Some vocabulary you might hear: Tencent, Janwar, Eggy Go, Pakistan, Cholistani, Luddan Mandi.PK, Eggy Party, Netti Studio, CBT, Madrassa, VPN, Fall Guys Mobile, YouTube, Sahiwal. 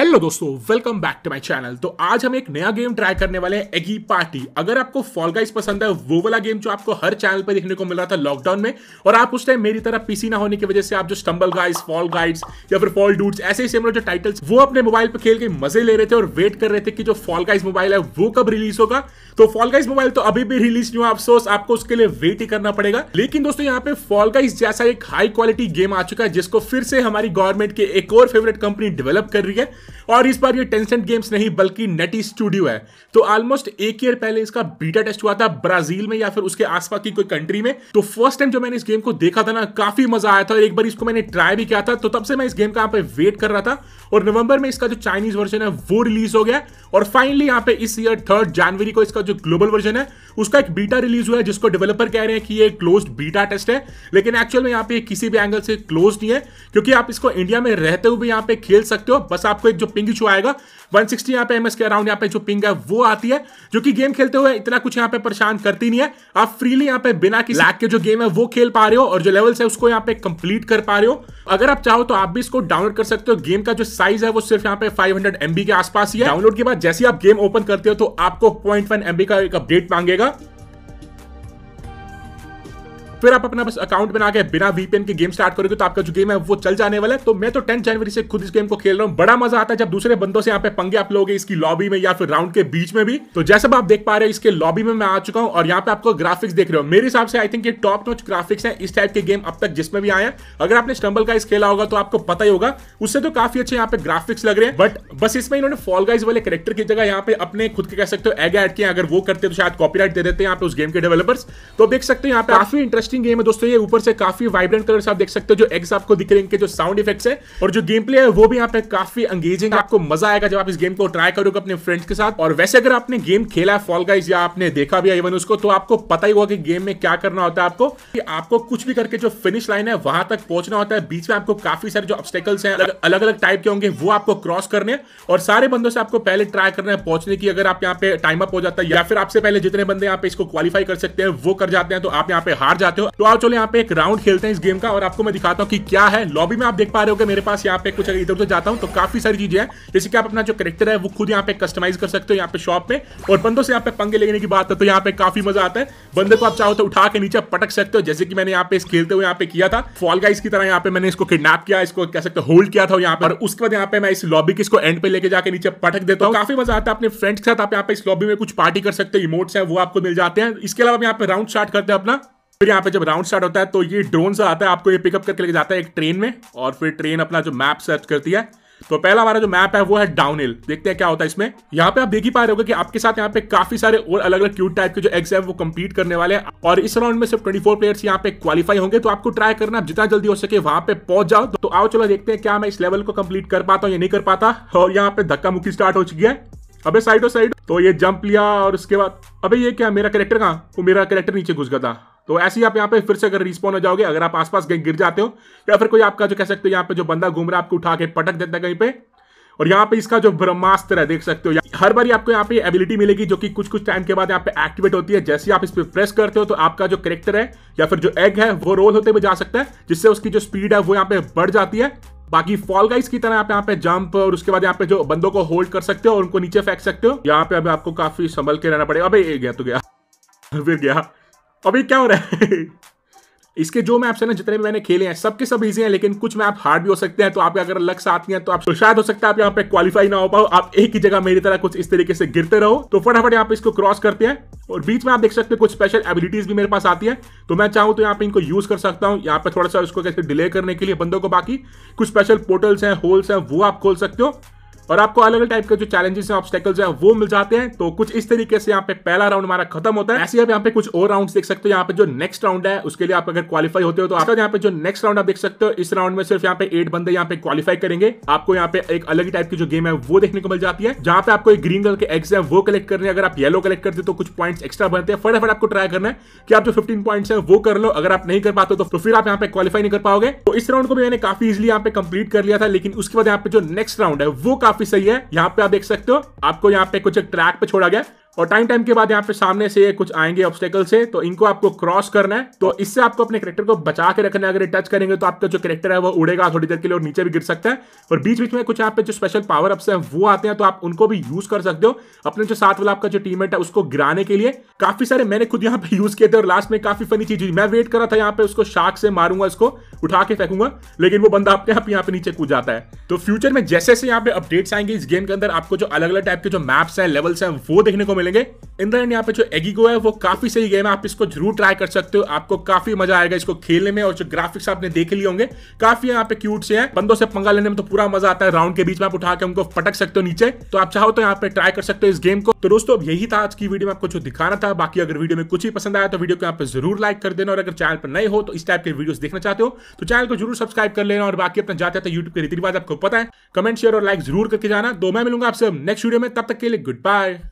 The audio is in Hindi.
हेलो दोस्तों, welcome back to my channel. तो आज हम एक नया गेम ट्राई करने वाले हैं, एगी पार्टी। अगर आपको फॉल गाइस पसंद है, वो वाला गेम जो आपको हर चैनल पर देखने को मिल रहा था लॉकडाउन में, और आप उस टाइम मेरी तरह पीसी ना होने की वजह से आप जो स्टम्बल गाइस, फॉल गाइस या फिर फॉल डूड्स, ऐसे ही सिमिलर जो टाइटल्स वो अपने मोबाइल पर खेल के मजे ले रहे थे और वेट कर रहे थे कि जो फॉल गाइस मोबाइल है वो कब रिलीज होगा। तो फॉल गाइस मोबाइल तो अभी भी रिलीज नहीं हुआ, अफसोस, आपको उसके लिए वेट ही करना पड़ेगा। लेकिन दोस्तों यहाँ पे फॉल गाइस जैसा एक हाई क्वालिटी गेम आ चुका है, जिसको फिर से हमारी गवर्नमेंट की एक और फेवरेट कंपनी डेवलप कर रही है, और इस बार ये टेंसेंट गेम्स नहीं बल्कि नेटी स्टूडियो है। तो ऑलमोस्ट एक ईयर पहले इसका बीटा टेस्ट हुआ था ब्राजील में या फिर उसके आसपास की कोई कंट्री में। तो फर्स्ट टाइम जो मैंने इस गेम को देखा था ना, काफी मजा आया था, और एक बार इसको मैंने ट्राई भी किया था। तो तब से मैं इस गेम का यहाँ पे वेट कर रहा था, और नवंबर में इसका जो चाइनीज वर्जन है वो रिलीज हो गया, और फाइनली यहाँ पे इस ईयर 3 जनवरी को इसका जो ग्लोबल वर्जन है उसका एक बीटा रिलीज हुआ है, जिसको डेवलपर कह रहे हैं कि ये क्लोज्ड बीटा टेस्ट है। लेकिन एक्चुअल में यहाँ पे किसी भी एंगल से क्लोज नहीं है, क्योंकि आप इसको इंडिया में रहते हुए यहाँ पे खेल सकते हो। बस आपको एक जो पिंग इशू आएगा 160 यहाँ पे एमएस के अराउंड यहाँ पे जो पिंग है वो आती है, जो कि गेम खेलते हुए इतना कुछ यहाँ पे परेशान करती नहीं है। आप फ्रीली यहाँ पे बिना किसी लैग के जो गेम है वो खेल पा रहे हो, और जो लेवल्स है उसको यहाँ पे कंप्लीट कर पा रहे हो। अगर आप चाहो तो आप भी इसको डाउनलोड कर सकते हो। गेम का जो साइज है वो सिर्फ यहाँ पे 500 MB के आसपास ही है। डाउनलोड के बाद जैसे आप गेम ओपन करते हो तो आपको 0.1 MB का एक अपडेट मांगेगा, फिर आप अपना बस अकाउंट बना के बिना वीपीएन के गेम स्टार्ट करोगे तो आपका जो गेम है वो चल जाने वाला है। तो मैं तो 10 जनवरी से खुद इस गेम को खेल रहा हूँ। बड़ा मजा आता है जब दूसरे बंदों से यहाँ पे पंगे आप लोगे इसकी लॉबी में या फिर राउंड के बीच में भी। तो जैसा आप देख पा रहे हो इसके लॉबी में मैं आ चुका हूँ, और यहाँ पे आपको ग्राफिक्स देख रहे हो। मेरे हिसाब से आई थिंक ये टॉप नॉच ग्राफिक्स है इस टाइप के गेम अब तक जिसमें भी आए हैं। अगर आपने स्टम्बल गाइस खेला होगा तो आपको पता ही होगा, उससे तो काफी अच्छे यहाँ पे ग्राफिक्स लग रहे हैं। बट बस इसमें इन्होंने फॉल गाइस वाले कैरेक्टर की जगह यहाँ पे अपने खुद के कह सकते हो एग ऐड किए। अगर वो करते तो शायद कॉपीराइट दे देते यहाँ पे उस गेम के डेवलपर्स। तो देख सकते हो यहाँ पे काफी इंटरेस्टिंग गेम है दोस्तों। ये ऊपर से काफी वाइब्रेंट कलर्स आप देख सकते हो, जो एग्स आपको दिख रहे हैं, इनके जो साउंड इफेक्ट्स है और जो गेम प्ले है वो भी यहाँ पे काफी एंगेजिंग। आपको मजा आएगा जब आप इस गेम को ट्राई करोगे अपने फ्रेंड्स के साथ। और वैसे अगर आपने गेम खेला है फॉल गाइस या आपने देखा भी है इवन उसको, तो आपको पता ही होगा कि गेम में क्या करना होता है आपको, कि आपको कुछ भी करके जो फिनिश लाइन है वहां तक पहुंचना होता है। बीच में आपको काफी सारे जो ऑब्स्टेकल्स हैं अलग अलग टाइप के होंगे वो आपको क्रॉस करने, और सारे बंदों से आपको पहले ट्राई करना है पहुंचने की। अगर आप यहाँ पे टाइम अप हो जाता है या फिर आपसे पहले जितने बंदे यहाँ पे इसको क्वालिफाई कर सकते हैं वो कर जाते हैं, तो आप यहाँ पे हार जाते हो। तो आओ चलो यहाँ पे एक राउंड खेलते हैं इस गेम का, और आपको मैं दिखाता हूँ कि क्या है। लॉबी में आप देख पा रहे हो कि मेरे पास यहाँ पे कुछ इधर उधर जाता हूँ तो काफी सारी चीजें हैं, जैसे कि आप अपना जो कैरेक्टर है वो खुद यहाँ पे कस्टमाइज कर सकते हो यहाँ पे शॉप में। और बंदों से यहाँ पे पंगे लेने की बात है तो यहाँ पे काफी मजा आता है। बंदे को आप चाहो तो उठा के नीचे पटक सकते हो, जैसे कि मैंने यहाँ पे खेलते हुए यहाँ पे किया था। फॉल गाइस की तरह यहाँ पे मैंने इसको किडनैप किया, इसको कह सकते हो होल्ड किया था यहाँ पे, और उसके बाद यहाँ पे मैं इस लॉबी के इसको एंड पे लेके जाके नीचे पटक देता हूँ। काफी मजा आता है अपने फ्रेंड्स के साथ। आप यहाँ पे इस लॉबी में कुछ पार्टी कर सकते हो, इमोट्स है वो आपको मिल जाते हैं। इसके अलावा यहाँ पे राउंड स्टार्ट करते हैं अपना। फिर यहाँ पे जब राउंड स्टार्ट होता है तो ये ड्रोन सा आता है, आपको ये पिकअप करके लेके जाता है एक ट्रेन में, और फिर ट्रेन अपना जो मैप सर्च करती है। तो पहला हमारा जो मैप है वो है डाउन हिल। देखते हैं क्या होता है इसमें। यहाँ पे आप देख ही पा रहे होगे कि आपके साथ यहाँ पे काफी सारे और अलग अलग क्यूट टाइप के जो एग्स है वो कम्पीट करने वाले हैं, और इस राउंड में सिर्फ 24 प्लेयर्स यहाँ पे क्वालिफाई होंगे। तो आपको ट्राई करना आप जितना जल्दी हो सके वहां पे पहुंच जाओ। तो आओ चलो देखते हैं क्या मैं इस लेवल को कंप्लीट कर पाता हूँ या नहीं कर पाता। और यहाँ पे धक्का मुक्की स्टार्ट हो चुकी है। अबे साइड हो साइड, तो ये जंप लिया, और उसके बाद अबे ये क्या, मेरा कैरेक्टर कहाँ, वो मेरा कैरेक्टर नीचे घुस गया था। तो ऐसे ही आप यहाँ पे फिर से अगर रिस्पॉन हो जाओगे, अगर आप आसपास कहीं गिर जाते हो या फिर कोई आपका जो कह सकते हो यहाँ पे जो बंदा घूम रहा है आपको उठा के पटक देता है कहीं पे। और यहाँ पे इसका जो ब्रह्मास्त्र है देख सकते हो, हर बार आपको यहाँ पे एबिलिटी मिलेगी जो कि कुछ टाइम के बाद यहाँ पे एक्टिवेट होती है। जैसे आप इस पे प्रेस करते हो तो आपका जो कैरेक्टर है या फिर जो एग है वो रोल होते हुए जा सकता है, जिससे उसकी जो स्पीड है वो यहाँ पे बढ़ जाती है। बाकी फॉल गाइस की तरह आप यहाँ पे जंप और उसके बाद यहाँ पे जो बंदों को होल्ड कर सकते हो और उनको नीचे फेंक सकते हो। यहाँ पे अभी आपको काफी संभल के रहना पड़ेगा। अबे गया तो गया, फिर गया, अभी क्या हो रहा है। इसके जो मैप्स हैं ना जितने भी मैंने खेले हैं सबके सब ईजी हैं, लेकिन कुछ मैप हार्ड भी हो सकते हैं। तो आपके अगर लक साथ नहीं है तो आप शायद हो सकता है आप यहाँ पे क्वालिफाई ना हो पाओ, आप एक ही जगह मेरी तरह कुछ इस तरीके से गिरते रहो। तो फटाफट यहाँ पे इसको क्रॉस करते हैं, और बीच में आप देख सकते हो कुछ स्पेशल एबिलिटीज भी मेरे पास आती है। तो मैं चाहूँ तो यहाँ पे इनको यूज कर सकता हूँ यहाँ पे थोड़ा सा उसको कैसे डिले करने के लिए बंदों को। बाकी कुछ स्पेशल पोर्टल्स हैं, होल्स हैं वो आप खोल सकते हो, और आपको अलग अलग टाइप के जो चैलेंजेस हैं, ऑब्स्टेकल्स हैं वो मिल जाते हैं। तो कुछ इस तरीके से यहाँ पे पहला राउंड हमारा खत्म होता है। ऐसे ही आप यहाँ पे कुछ और राउंड्स देख सकते हो। यहाँ पे जो नेक्स्ट राउंड है उसके लिए आप अगर क्वालिफाई होते हो तो आपका यहाँ पे जो नेक्स्ट राउंड आप देख सकते हो, इस राउंड में सिर्फ यहाँ पे 8 बंदे यहाँ पे क्वालिफाई करेंगे। आपको यहाँ पे एक अलग टाइप की जो गेम है वो देखने को मिल जाती है, जहाँ पे आपको ग्रीन कलर के एग्स है वो कलेक्ट करने, अगर आप येलो कलेक्ट करते हो तो कुछ पॉइंट्स एक्स्ट्रा बनते हैं। फटाफट आपको ट्राई करना है कि आप जो 15 पॉइंट्स है वो कर लो। अगर आप नहीं कर पाते हो तो फिर आप यहाँ पे क्वालिफाई नहीं कर पाओगे। तो इस राउंड को भी मैंने काफी इजिली यहाँ पे कंप्लीट कर लिया था, लेकिन उसके बाद यहाँ पे जो नेक्स्ट राउंड है वो काफी सही है। यहाँ पे आप देख सकते हो आपको यहाँ पे कुछ एक ट्रैक पे छोड़ा गया, और टाइम टाइम के बाद यहाँ पे सामने से कुछ आएंगे ऑब्स्टेकल से, तो इनको आपको क्रॉस करना है। तो इससे आपको अपने कैरेक्टर को बचा के रखना है। अगर टच करेंगे तो आपका जो कैरेक्टर है वो उड़ेगा थोड़ी देर के लिए और नीचे भी गिर सकता है। और बीच बीच में कुछ यहाँ पे जो स्पेशल पावर अप्स हैं वो आते हैं, तो आप उनको भी यूज कर सकते हो अपने जो साथ वाला आपका जो टीममेट है उसको गिराने के लिए। काफी सारे मैंने खुद यहाँ पे यूज किए थे और लास्ट में काफी फनी चीज हुई। मैं वेट कर रहा था यहाँ पे उसको शार्क से मारूंगा, उसको उठा के फेंकूंगा, लेकिन वो बंदा अपने आप यहाँ पे नीचे कूद जाता है। तो फ्यूचर में जैसे जैसे यहाँ पे अपडेट्स आएंगे इस गेम के अंदर, आपको जो अलग अलग टाइप के जो मैप्स हैं, लेवल्स हैं वो देखने को मिलेंगे। इन द एंड यहाँ पे जो एगी गो है वो काफी सही गेम है, आप इसको जरूर ट्राई कर सकते हो, आपको काफी मजा आएगा इसको खेलने में। और जो ग्राफिक्स आपने देख लिए होंगे काफी यहाँ पे क्यूट से हैं, बंदों से पंगा लेने में तो पूरा मजा आता है। राउंड के बीच में आप उठा के उनको पटक सकते हो नीचे, तो आप चाहो तो यहाँ पे ट्राई कर सकते हो इस गेम को। तो दोस्तों अब यही था आज की वीडियो में आपको जो दिखाना था। बाकी अगर वीडियो में कुछ भी पसंद आया तो वीडियो को यहाँ पे जरूर लाइक कर देना, और अगर चैनल पर नए हो तो इस टाइप के वीडियोस देखना चाहते हो तो चैनल को जरूर सब्सक्राइब कर लेना। और बाकी अपना जाते हैं यूट्यूब के रीति रिवाज आपको पता है, कमेंट शेयर और लाइक जरूर करके जाना। तो मैं मिलूंगा आपसे नेक्स्ट वीडियो में, तब तक के लिए गुड बाय।